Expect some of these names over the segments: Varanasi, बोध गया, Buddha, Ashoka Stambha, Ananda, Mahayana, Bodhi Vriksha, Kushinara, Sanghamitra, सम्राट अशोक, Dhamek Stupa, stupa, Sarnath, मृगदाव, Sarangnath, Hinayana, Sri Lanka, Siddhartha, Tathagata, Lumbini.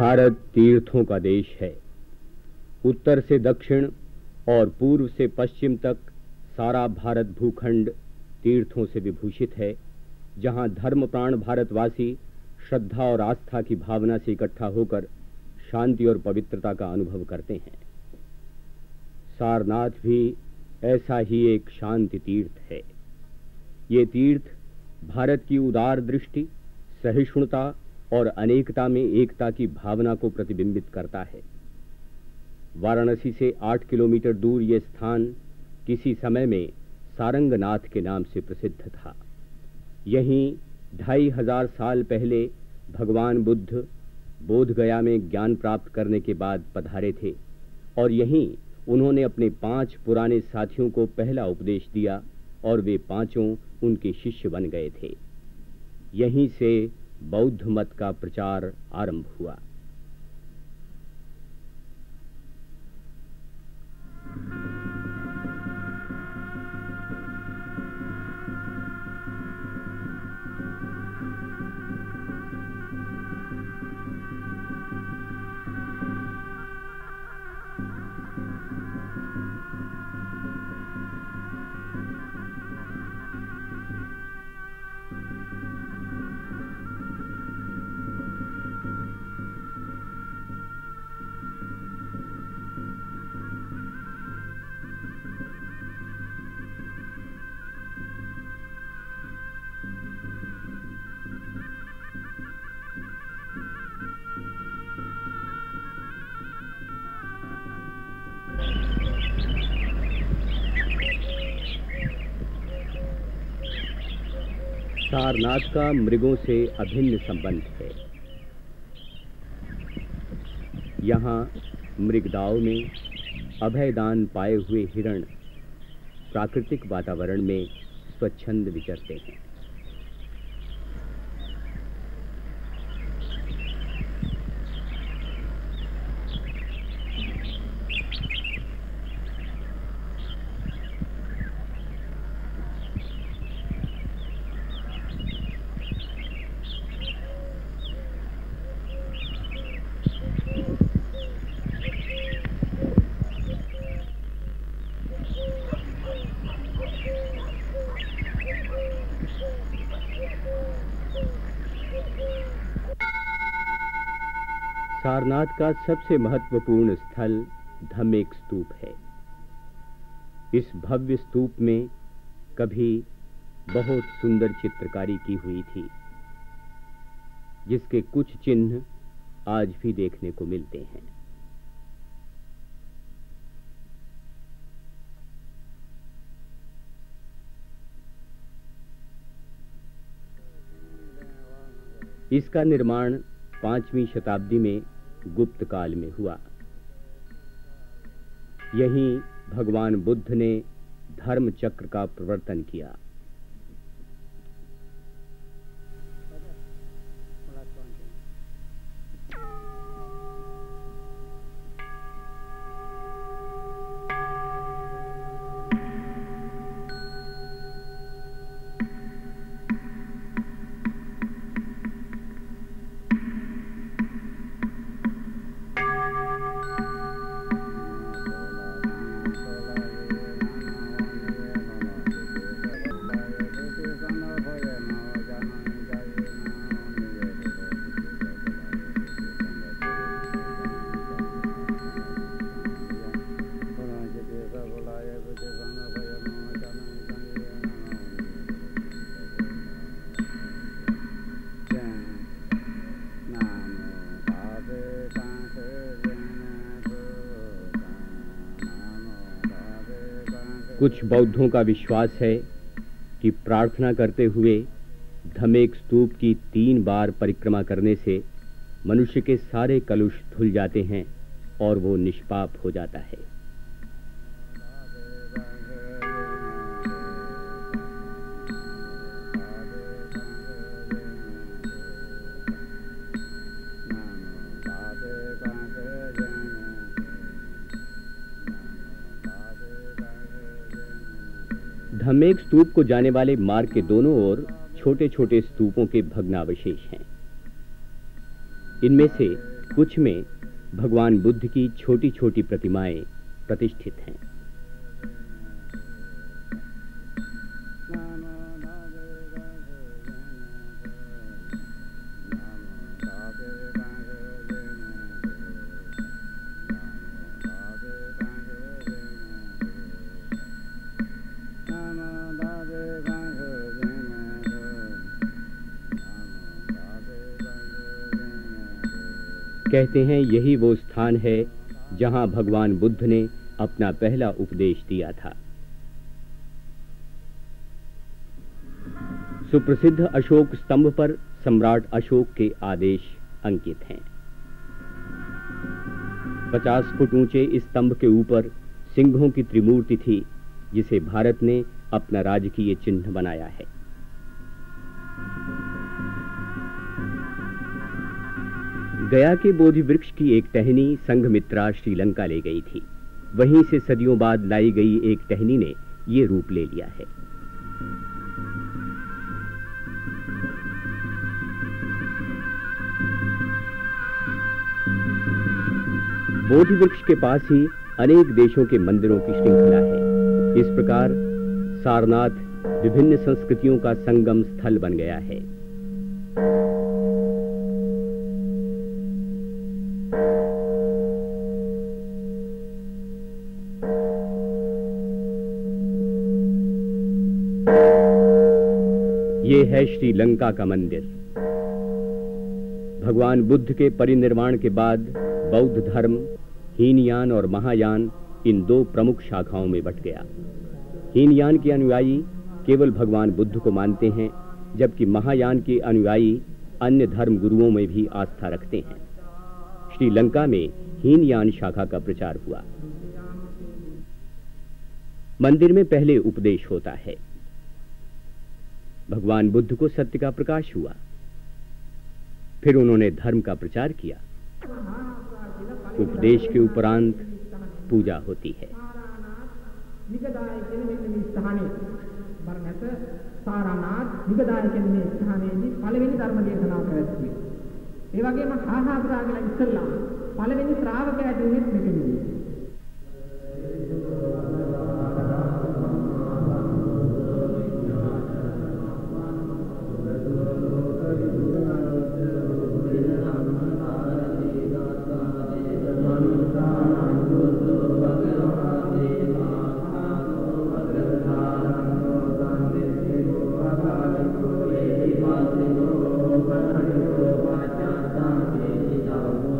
भारत तीर्थों का देश है। उत्तर से दक्षिण और पूर्व से पश्चिम तक सारा भारत भूखंड तीर्थों से विभूषित है, जहां धर्मप्राण भारतवासी श्रद्धा और आस्था की भावना से इकट्ठा होकर शांति और पवित्रता का अनुभव करते हैं। सारनाथ भी ऐसा ही एक शांति तीर्थ है। ये तीर्थ भारत की उदार दृष्टि, सहिष्णुता और अनेकता में एकता की भावना को प्रतिबिंबित करता है। वाराणसी से 8 किलोमीटर दूर ये स्थान किसी समय में सारंगनाथ के नाम से प्रसिद्ध था। यहीं 2500 साल पहले भगवान बुद्ध बोध गया में ज्ञान प्राप्त करने के बाद पधारे थे और यहीं उन्होंने अपने 5 पुराने साथियों को पहला उपदेश दिया और वे पांचों उनके शिष्य बन गए थे। यहीं से बौद्ध मत का प्रचार आरंभ हुआ। सारनाथ का मृगों से अभिन्न संबंध है। यहाँ मृगदाव में अभयदान पाए हुए हिरण प्राकृतिक वातावरण में स्वच्छंद विचरते हैं। सारनाथ का सबसे महत्वपूर्ण स्थल धमेक स्तूप है। इस भव्य स्तूप में कभी बहुत सुंदर चित्रकारी की हुई थी, जिसके कुछ चिन्ह आज भी देखने को मिलते हैं। इसका निर्माण 5वीं शताब्दी में गुप्त काल में हुआ। यहीं भगवान बुद्ध ने धर्मचक्र का प्रवर्तन किया। कुछ बौद्धों का विश्वास है कि प्रार्थना करते हुए धमेक स्तूप की 3 बार परिक्रमा करने से मनुष्य के सारे कलुष धुल जाते हैं और वो निष्पाप हो जाता है। धमेक स्तूप को जाने वाले मार्ग के दोनों ओर छोटे छोटे स्तूपों के भग्नावशेष हैं। इनमें से कुछ में भगवान बुद्ध की छोटी छोटी प्रतिमाएं प्रतिष्ठित हैं। कहते हैं यही वो स्थान है जहां भगवान बुद्ध ने अपना पहला उपदेश दिया था। सुप्रसिद्ध अशोक स्तंभ पर सम्राट अशोक के आदेश अंकित हैं। 50 फुट ऊंचे इस स्तंभ के ऊपर सिंहों की त्रिमूर्ति थी, जिसे भारत ने अपना राजकीय चिन्ह बनाया है। गया के बोधि वृक्ष की एक टहनी संघमित्रा श्रीलंका ले गई थी। वहीं से सदियों बाद लाई गई एक टहनी ने ये रूप ले लिया है। बोधि वृक्ष के पास ही अनेक देशों के मंदिरों की श्रृंखला है। इस प्रकार सारनाथ विभिन्न संस्कृतियों का संगम स्थल बन गया है। ये है श्रीलंका का मंदिर। भगवान बुद्ध के परिनिर्वाण के बाद बौद्ध धर्म हीनयान और महायान इन दो प्रमुख शाखाओं में बट गया। हीनयान के अनुयायी केवल भगवान बुद्ध को मानते हैं, जबकि महायान के अनुयायी अन्य धर्म गुरुओं में भी आस्था रखते हैं। श्रीलंका में हीनयान शाखा का प्रचार हुआ। मंदिर में पहले उपदेश होता है। भगवान बुद्ध को सत्य का प्रकाश हुआ, फिर उन्होंने धर्म का प्रचार किया। उपदेश के उपरांत पूजा होती है।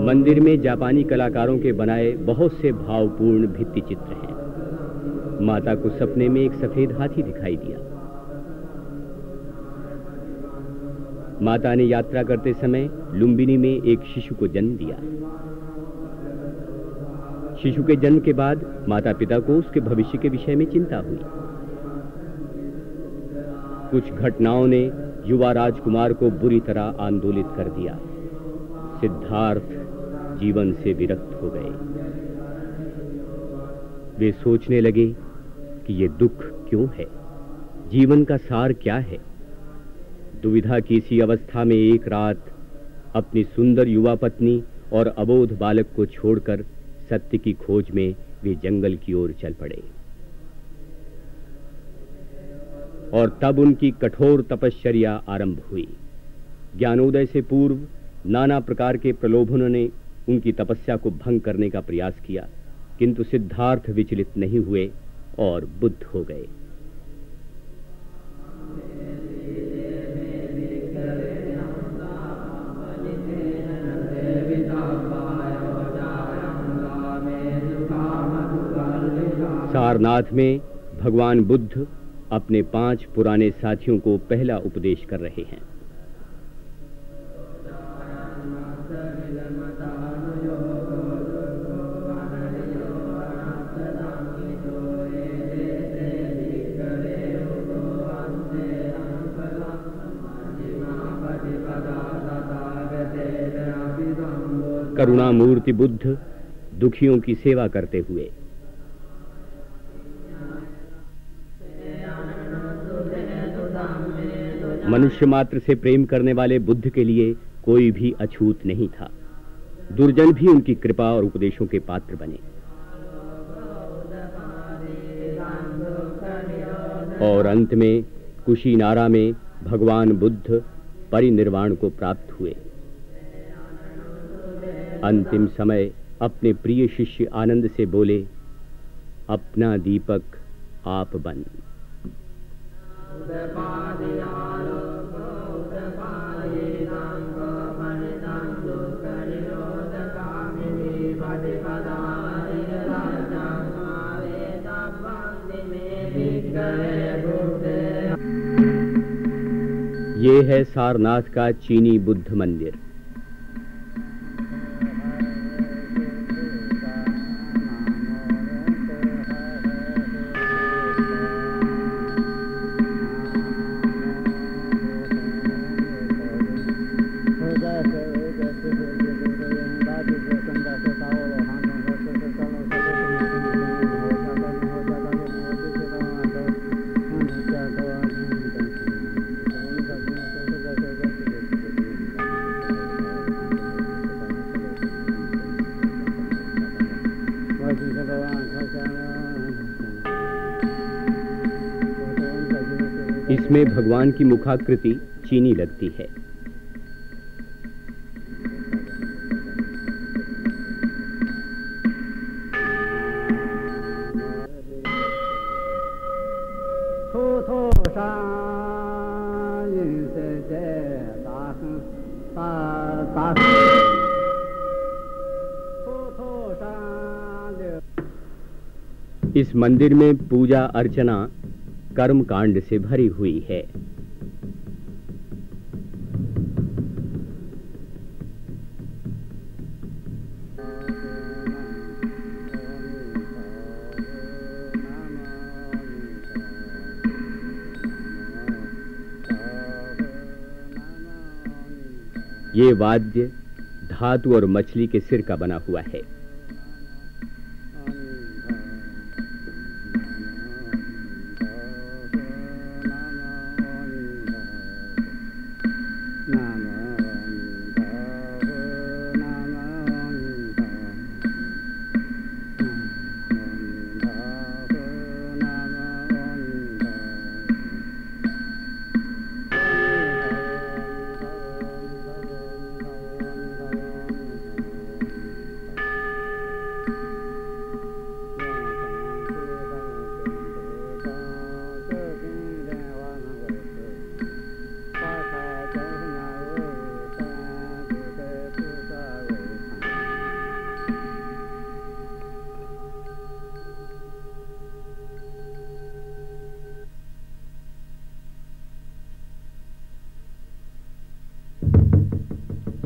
मंदिर में जापानी कलाकारों के बनाए बहुत से भावपूर्ण भित्ति चित्र हैं। माता को सपने में एक सफेद हाथी दिखाई दिया। माता ने यात्रा करते समय लुम्बिनी में एक शिशु को जन्म दिया। शिशु के जन्म के बाद माता पिता को उसके भविष्य के विषय में चिंता हुई। कुछ घटनाओं ने युवा राजकुमार को बुरी तरह आंदोलित कर दिया। सिद्धार्थ जीवन से विरक्त हो गए। वे सोचने लगे कि ये दुख क्यों है, जीवन का सार क्या है। दुविधा की इसी अवस्था में एक रात अपनी सुंदर युवा पत्नी और अबोध बालक को छोड़कर सत्य की खोज में वे जंगल की ओर चल पड़े। और तब उनकी कठोर तपश्चर्या आरंभ हुई। ज्ञानोदय से पूर्व नाना प्रकार के प्रलोभनों ने उनकी तपस्या को भंग करने का प्रयास किया, किंतु सिद्धार्थ विचलित नहीं हुए और बुद्ध हो गए। सारनाथ में भगवान बुद्ध अपने 5 पुराने साथियों को पहला उपदेश कर रहे हैं। करुणामूर्ति बुद्ध दुखियों की सेवा करते हुए मनुष्य मात्र से प्रेम करने वाले बुद्ध के लिए कोई भी अछूत नहीं था। दुर्जन भी उनकी कृपा और उपदेशों के पात्र बने। और अंत में कुशीनारा में भगवान बुद्ध परिनिर्वाण को प्राप्त हुए। अंतिम समय अपने प्रिय शिष्य आनंद से बोले, अपना दीपक आप बन। ये है सारनाथ का चीनी बुद्ध मंदिर। इसमें भगवान की मुखाकृति चीनी लगती है। इस मंदिर में पूजा अर्चना कर्म कांड से भरी हुई है। ये वाद्य धातु और मछली के सिर का बना हुआ है।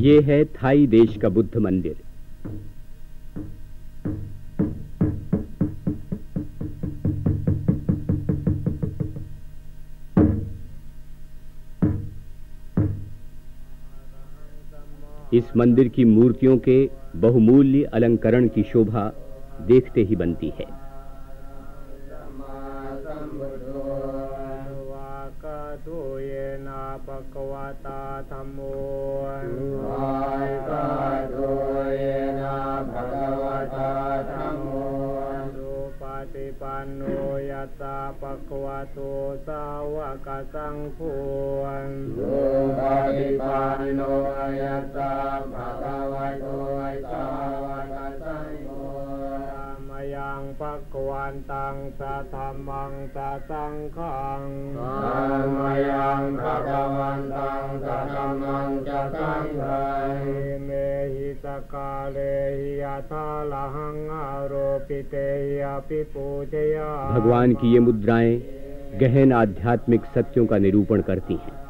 ये है थाई देश का बुद्ध मंदिर। इस मंदिर की मूर्तियों के बहुमूल्य अलंकरण की शोभा देखते ही बनती है। भगवान की ये मुद्राएं गहन आध्यात्मिक सत्यों का निरूपण करती हैं।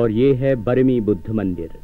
और ये है बरमी बुद्ध मंदिर।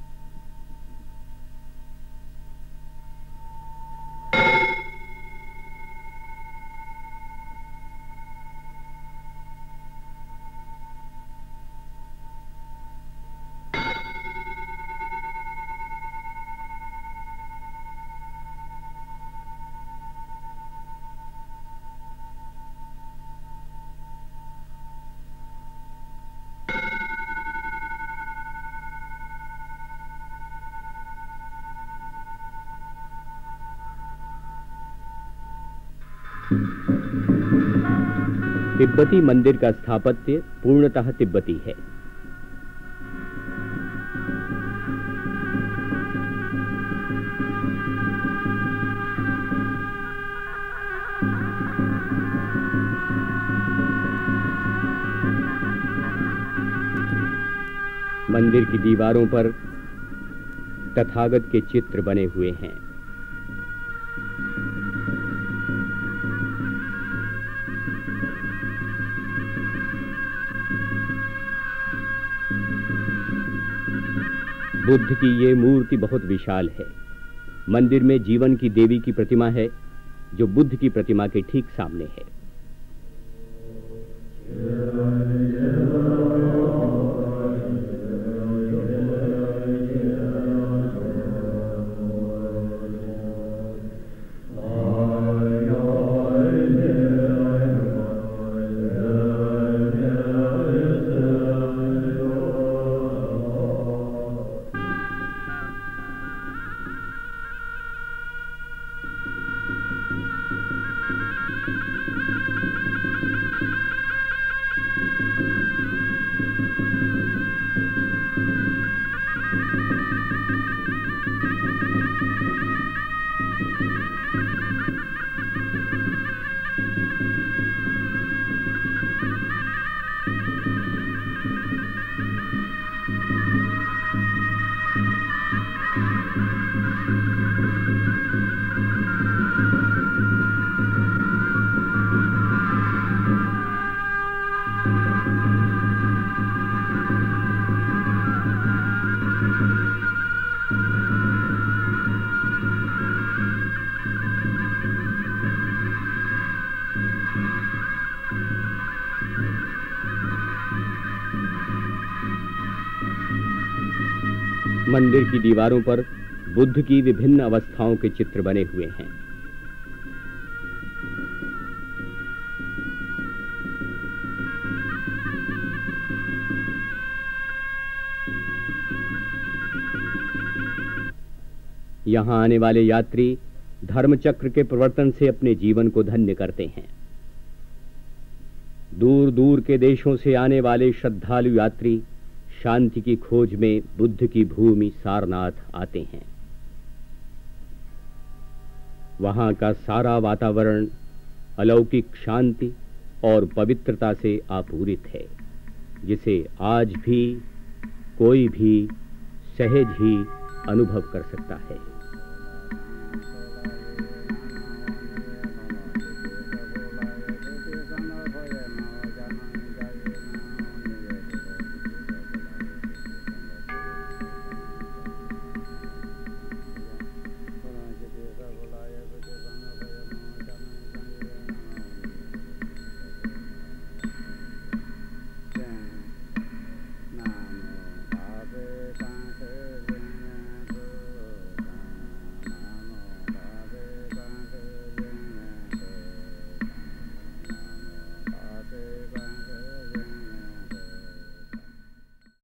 तिब्बती मंदिर का स्थापत्य पूर्णतः तिब्बती है। मंदिर की दीवारों पर तथागत के चित्र बने हुए हैं। बुद्ध की ये मूर्ति बहुत विशाल है। मंदिर में जीवन की देवी की प्रतिमा है जो बुद्ध की प्रतिमा के ठीक सामने है। मंदिर की दीवारों पर बुद्ध की विभिन्न अवस्थाओं के चित्र बने हुए हैं। यहां आने वाले यात्री धर्मचक्र के प्रवर्तन से अपने जीवन को धन्य करते हैं। दूर दूर के देशों से आने वाले श्रद्धालु यात्री शांति की खोज में बुद्ध की भूमि सारनाथ आते हैं। वहां का सारा वातावरण अलौकिक शांति और पवित्रता से आपूरित है, जिसे आज भी कोई भी सहज ही अनुभव कर सकता है।